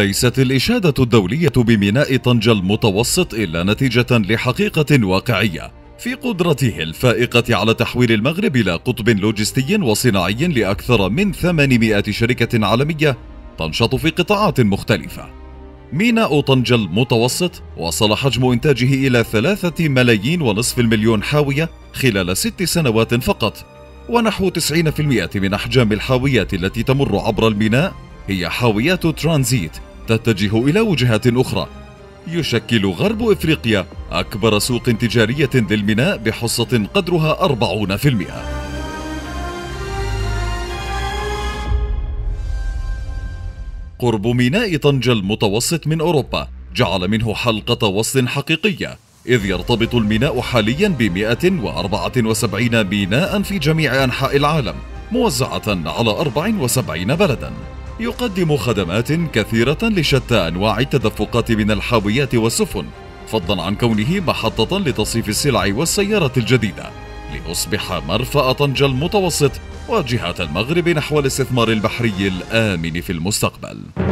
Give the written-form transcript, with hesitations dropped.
ليست الإشادة الدولية بميناء طنجة المتوسط إلا نتيجة لحقيقة واقعية في قدرته الفائقة على تحويل المغرب إلى قطب لوجستي وصناعي لأكثر من 800 شركة عالمية تنشط في قطاعات مختلفة. ميناء طنجة المتوسط وصل حجم إنتاجه إلى 3,500,000 حاوية خلال 6 سنوات فقط، ونحو 90% من أحجام الحاويات التي تمر عبر الميناء هي حاويات ترانزيت تتجه إلى وجهات أخرى. يشكل غرب إفريقيا أكبر سوق تجارية للميناء بحصة قدرها 40%. قرب ميناء طنجة المتوسط من أوروبا جعل منه حلقة وصل حقيقية، إذ يرتبط الميناء حاليا ب174 ميناء في جميع أنحاء العالم موزعة على 74 بلدا. يقدم خدمات كثيرة لشتى أنواع التدفقات من الحاويات والسفن، فضلا عن كونه محطة لتصيف السلع والسيارات الجديدة، ليصبح مرفأ طنجة المتوسط واجهة المغرب نحو الاستثمار البحري الآمن في المستقبل.